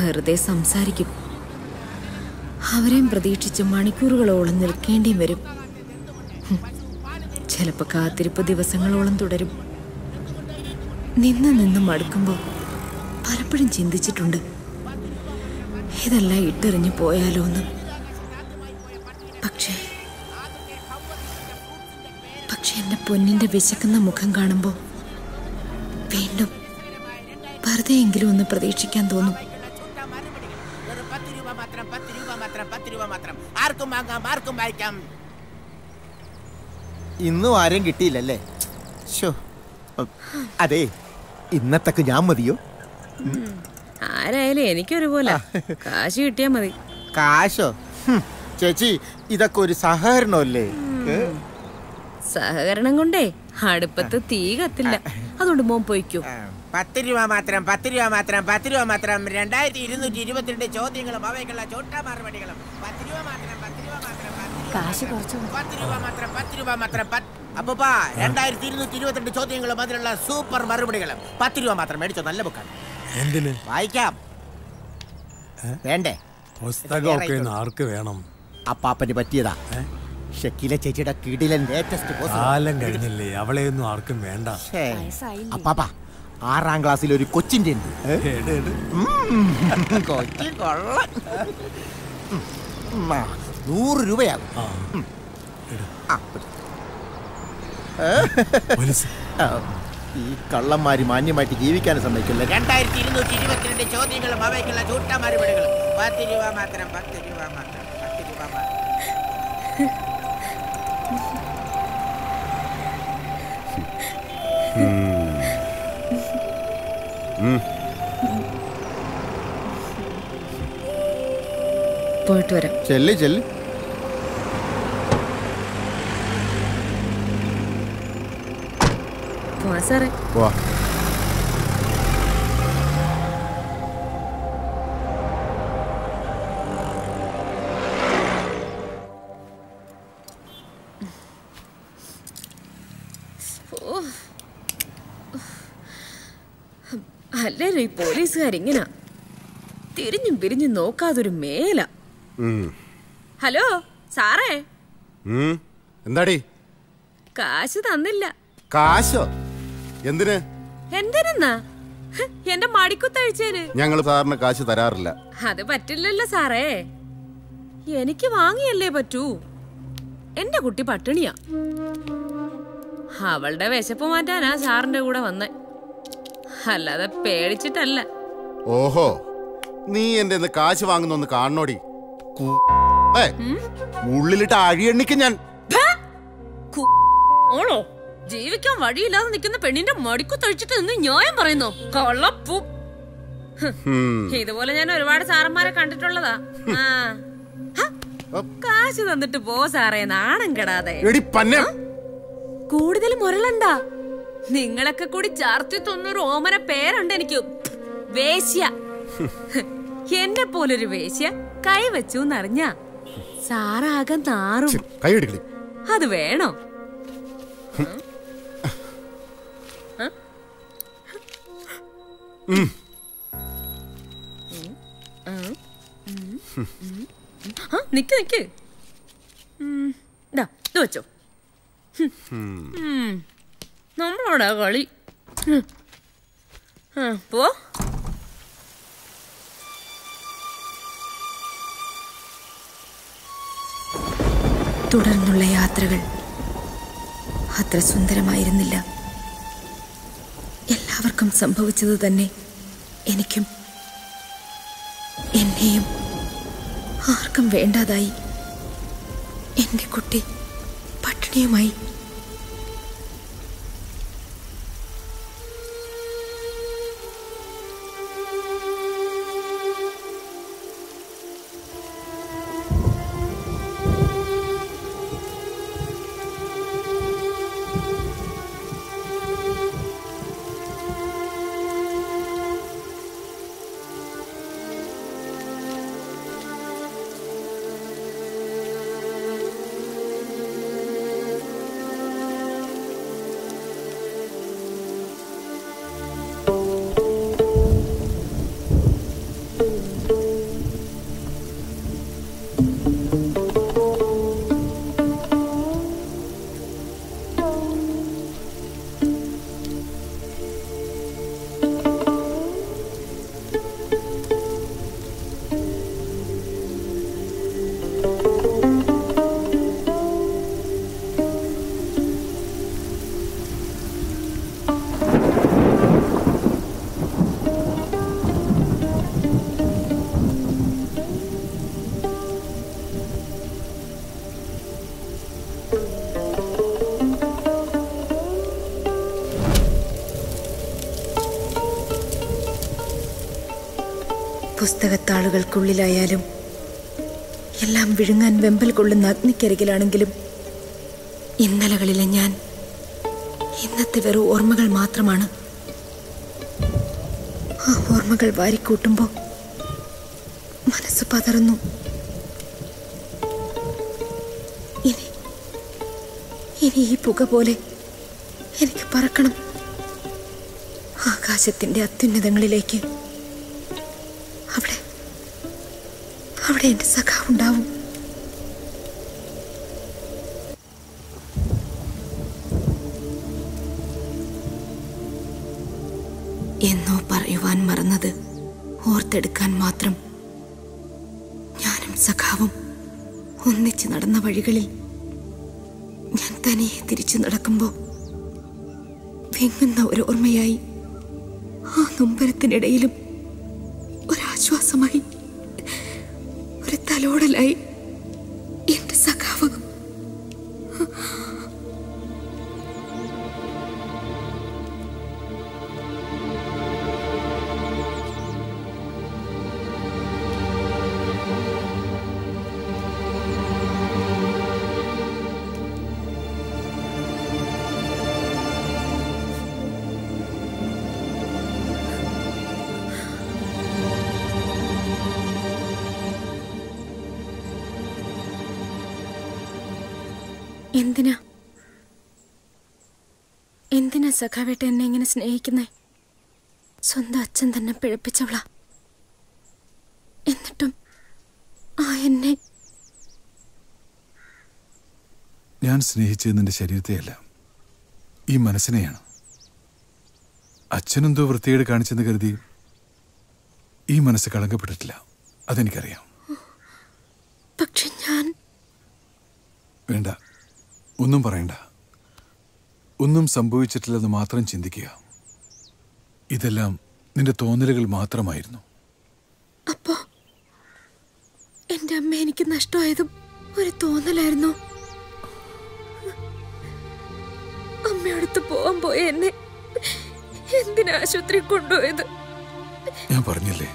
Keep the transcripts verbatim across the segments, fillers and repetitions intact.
വെറുതെ സംസാരിക്കും. അവരെയും പ്രതീക്ഷിച്ച് മണിക്കൂറുകളോളം നിൽക്കേണ്ടിയും വരും. ചിലപ്പോൾ കാത്തിരിപ്പ് ദിവസങ്ങളോളം തുടരും. നിന്ന് നിന്ന് മടുക്കുമ്പോൾ പലപ്പോഴും ചിന്തിച്ചിട്ടുണ്ട്, ഇതെല്ലാം ഇട്ടെറിഞ്ഞു പോയാലോ എന്ന്. പക്ഷേ പക്ഷെ എൻ്റെ പൊന്നിൻ്റെ വിശക്കുന്ന മുഖം കാണുമ്പോൾ വീണ്ടും വെറുതെയെങ്കിലും ഒന്ന് പ്രതീക്ഷിക്കാൻ തോന്നും. ഇന്നും ആരും കിട്ടിയില്ലല്ലേ? അതെ, ഇന്നത്തെ ഞാൻ മതിയോ? ആരായാലും എനിക്കൊരുപോലെ കാശ് കിട്ടിയാ മതി. കാശോ ചേച്ചി, ഇതൊക്കെ ഒരു സഹകരണമല്ലേ? സഹകരണം കൊണ്ടേ അടുപ്പത്ത് തീ കത്തില്ല. അതുകൊണ്ട് മോൻ പോയിക്കോ. പത്ത് രൂപ മാത്രം, പത്ത് രൂപ മാത്രം, പത്ത് രൂപ മാത്രം. രണ്ടായിരത്തി ഇരുന്നൂറ്റി ഇരുപത്തിരണ്ട് ചോദ്യങ്ങളും അവയ്ക്കുള്ള ചോട്ടാ മറുപടികളും. പത്ത് രൂപ മാത്രം, പത്ത് രൂപ മാത്രം, പത്ത് രൂപ മാത്രം, പത്ത് രൂപ മാത്രം. അപ്പപ്പാ, രണ്ടായിരത്തി ഇരുന്നൂറ്റി ഇരുപത്തിരണ്ട് ചോദ്യങ്ങളും അതിനുള്ള സൂപ്പർ മറുപടികളും. പത്ത് രൂപ മാത്രം മേടിച്ചോ, നല്ല ബുക്കാണ്. വായിക്കാം. വേണ്ടേ? ആർക്ക് വേണം? അപ്പാപ്പന് പറ്റിയതാ. ഷക്കീല ചേച്ചിയുടെ കിടിലൻ ലേറ്റസ്റ്റ് പോസ്റ്റ്. കാലം കഴിഞ്ഞില്ലേ, അവളെയൊന്നും ആർക്കും വേണ്ട. അപ്പാപ്പ, ആറാം ക്ലാസ്സിൽ ഒരു കൊച്ചിന്റെ ഉണ്ട്. കൊച്ചി കൊള്ള നൂറ് രൂപയാകും. ഈ കള്ളന്മാര് മാന്യമായിട്ട് ജീവിക്കാനും സമ്മതിക്കില്ല. രണ്ടായിരത്തി ഇരുന്നൂറ്റി ഇരുപത്തിരണ്ട് ചോദ്യങ്ങളും അവയ്ക്കുള്ള ചൂട്ടാ മറുപടികളും. പത്ത് രൂപ മാത്രം, പത്ത് രൂപ മാത്രം, പത്ത് രൂപ മാത്രം. പോയിട്ട് വരാം. ചെല്ലി ചെല്ലി സാറേ. അല്ലേലും ഈ പോലീസുകാരിങ്ങനാ, തിരിഞ്ഞും പിരിഞ്ഞും നോക്കാതൊരു മേല. ഹലോ സാറേ, എന്താടി? കാശ് തന്നില്ല. കാശോ? എന്തിന്? എന്തിനാ? എന്റെ മടിക്കുത്തഴിച്ചേന്. ഞങ്ങൾ സാറിന് കാശ് തരാറില്ല. അത് പറ്റില്ലല്ലോ സാറേ, എനിക്ക് വാങ്ങിയല്ലേ പറ്റൂ. എന്റെ കുട്ടി പട്ടിണിയാ. അവളുടെ വിശപ്പ് മാറ്റാനാ സാറിന്റെ കൂടെ വന്നേ, അല്ലാതെ പേടിച്ചിട്ടല്ല. ഓഹോ, നീ എന്റെ കാശ് വാങ്ങുന്നൊന്ന് കാണണോടി. ഉള്ളിലിട്ട് അഴിയെണ്ണിക്ക് ഞാൻ. ഓളോ ജീവിക്കാൻ വഴിയില്ലാതെ നിൽക്കുന്ന പെണ്ണിന്റെ മടിക്കുത്തൊഴിച്ചിട്ട് നിന്ന് ന്യായം പറയുന്നു. കൊള്ളപ്പൂ. ഇതുപോലെ ഞാൻ ഒരുപാട് സാറന്മാരെ കണ്ടിട്ടുള്ളതാ. കാശ് തന്നിട്ട് പോ സാറേ, നാണം കെടാതെ. കൂടുതൽ മുരളണ്ട. നിങ്ങളൊക്കെ കൂടി ചാർത്തി തൊന്നൂറ് ഓമന പേരുണ്ട് എനിക്ക്. വേശ്യ. എന്നെ പോലൊരു വേശ്യ കൈ വെച്ചൂന്നറിഞ്ഞ സാറാകെ നാറും. അത് വേണോ? നിക്ക് നിക്ക് ഇത് വെച്ചോ. നമ്മളോടാ കളി. പോ. തുടർന്നുള്ള യാത്രകൾ അത്ര സുന്ദരമായിരുന്നില്ല. എല്ലാവർക്കും സംഭവിച്ചത് തന്നെ എനിക്കും. എന്നെയും ആർക്കും വേണ്ടാതായി. എൻ്റെ കുട്ടി പട്ടിണിയുമായി. പുസ്തകത്താളുകൾക്കുള്ളിലായാലും എല്ലാം വിഴുങ്ങാൻ വെമ്പൽ കൊള്ളുന്ന അഗ്നിക്കരികിലാണെങ്കിലും ഇന്നലകളിലെ ഞാൻ ഇന്നത്തെ വെറും ഓർമ്മകൾ മാത്രമാണ്. ആ ഓർമ്മകൾ വാരിക്കൂട്ടുമ്പോൾ മനസ്സ് പതറുന്നു. ഇനി ഇനി ഈ പുക പോലെ എനിക്ക് പറക്കണം ആകാശത്തിൻ്റെ അത്യുന്നതങ്ങളിലേക്ക്. അവിടെ അവിടെ എൻ്റെ സഖാവുണ്ടാവും. എന്നോ പറയുവാൻ മറന്നത് ഓർത്തെടുക്കാൻ മാത്രം ഞാനും സഖാവും ഒന്നിച്ച് നടന്ന വഴികളിൽ ഞാൻ തനിയെ തിരിച്ചു നടക്കുമ്പോൾ വിങ്ങുന്ന ഒരു ഓർമ്മയായി, ആ നൊമ്പരത്തിനിടയിലും ഒരാശ്വാസമായി, ഒരു തലോടലായി എൻ്റെ സഖാവ്. എന്തിനാ എന്തിനാ സഖാവേട്ട എന്നെ ഇങ്ങനെ സ്നേഹിക്കുന്നേ? സ്വന്തം അച്ഛൻ തന്നെ പിഴപ്പിച്ചവളാ. എന്നിട്ടും ആ എന്നെ ഞാൻ സ്നേഹിച്ചത് നിന്റെ ശരീരത്തെയല്ല, ഈ മനസ്സിനെയാണ്. അച്ഛനെന്തോ വൃത്തികേട് കാണിച്ചെന്ന് കരുതി ഈ മനസ്സ് കളങ്കപ്പെട്ടിട്ടില്ല, അതെനിക്കറിയാം. പക്ഷെ ഞാൻ... വേണ്ട, ഒന്നും പറയണ്ട. ഒന്നും സംഭവിച്ചിട്ടില്ലെന്ന് മാത്രം ചിന്തിക്കുക. ഇതെല്ലാം നിന്റെ തോന്നലുകൾ മാത്രമായിരുന്നു. അപ്പോ എന്റെ അമ്മ എനിക്ക് നഷ്ടമായതും ഒരു തോന്നലായിരുന്നു. അമ്മയടുത്ത് പോവാൻ പോയ എന്നെ എന്തിനാ ആശുപത്രി കൊണ്ടുപോയത്? ഞാൻ പറഞ്ഞില്ലേ,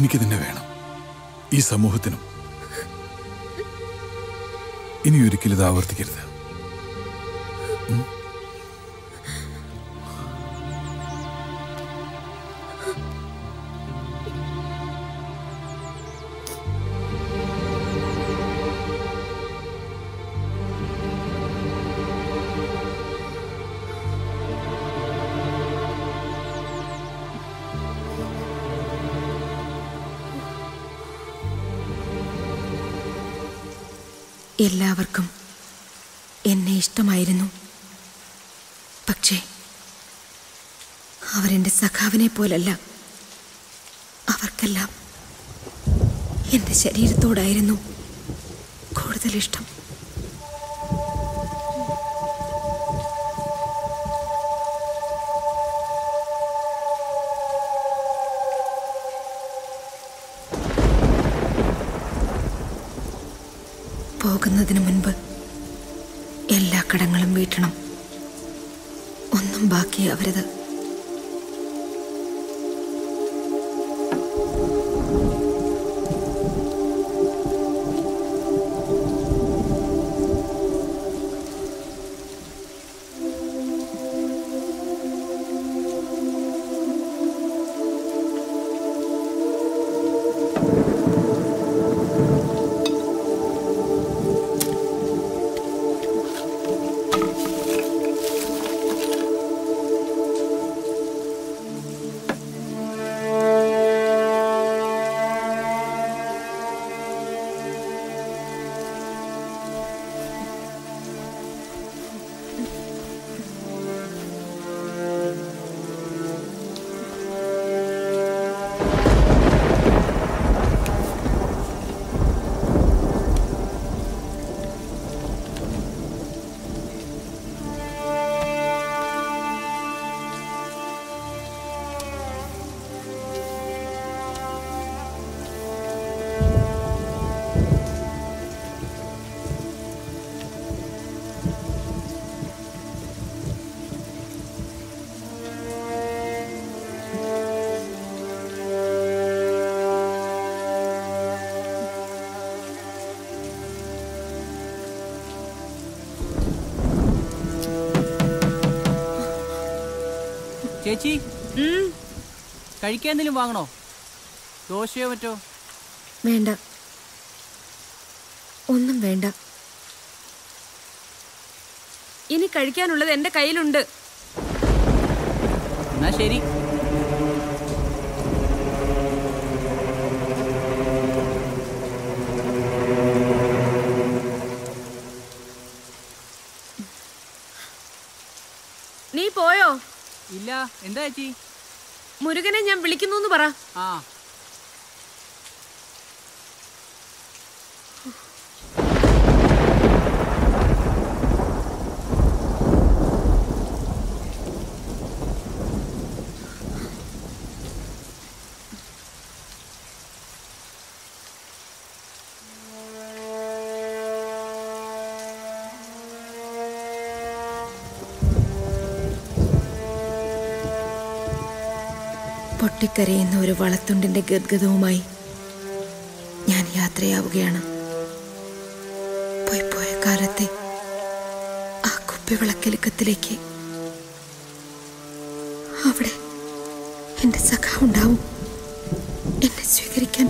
എനിക്ക് നിന്നെ വേണം, ഈ സമൂഹത്തിനും. ഇനി ഒരിക്കലും ഇത് ആവർത്തിക്കരുത്. എല്ലാവർക്കും എന്നെ ഇഷ്ടമായിരുന്നു. പക്ഷേ അവരെൻ്റെ സഖാവിനെ പോലല്ല, അവർക്കെല്ലാം എൻ്റെ ശരീരത്തോടായിരുന്നു കൂടുതലിഷ്ടം. പോകുന്നതിന് മുൻപ് എല്ലാ കടങ്ങളും വീട്ടണം, ഒന്നും ബാക്കിയാവരുത്. ചേച്ചി കഴിക്കാൻ എന്തെങ്കിലും വാങ്ങണോ? ദോശയോ മറ്റോ? വേണ്ട, ഒന്നും വേണ്ട. ഇനി കഴിക്കാനുള്ളത് എന്റെ കയ്യിലുണ്ട്. എന്നാ ശരി. നീ പോയോ? ഇല്ല. എന്താ ചേച്ചി? മുരുകനെ ഞാൻ വിളിക്കുന്നു പറ. ആ പൊട്ടിക്കരയുന്ന ഒരു വളത്തുണ്ടിന്റെ ഗദ്ഗതവുമായി ഞാൻ യാത്രയാവുകയാണ്. പോയിപ്പോയ കാലത്തെ ആ കുപ്പിവിളക്കെലുക്കത്തിലേക്ക്. അവിടെ എന്റെ സഖാവുണ്ടാവും എന്നെ സ്വീകരിക്കാൻ.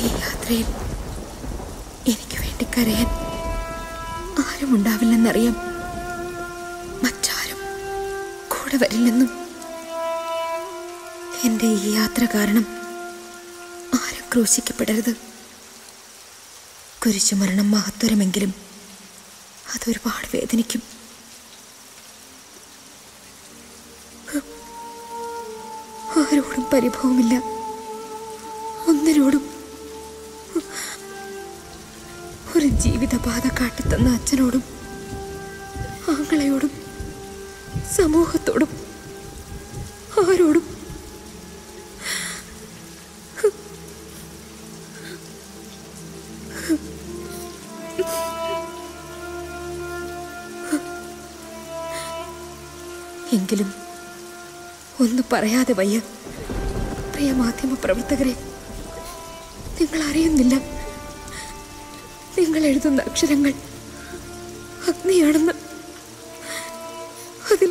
ഈ യാത്രയിൽ എനിക്ക് വേണ്ടി കരയാൻ ആരും ഉണ്ടാവില്ലെന്നറിയാം. മറ്റാരും കൂടെ വരില്ലെന്നും എൻ്റെ ഈ യാത്ര കാരണം ആരും ക്രൂശിക്കപ്പെടരുത്. കുരിശു മരണം മഹത്വരമെങ്കിലും അതൊരുപാട് വേദനിക്കും. ആരോടും പരിഭവമില്ല, ഒന്നിനോടും. ഒരു ജീവിതബാധ കാട്ടിത്തന്ന അച്ഛനോടും ആങ്ങളയോടും സമൂഹത്തോടും ആരോടും. എങ്കിലും ഒന്നും പറയാതെ വയ്യ. പ്രിയ മാധ്യമ പ്രവർത്തകരെ, നിങ്ങൾ അറിയുന്നില്ല നിങ്ങൾ എഴുതുന്ന അക്ഷരങ്ങൾ അഗ്നിയാണെന്ന്. അതിൽ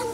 Oh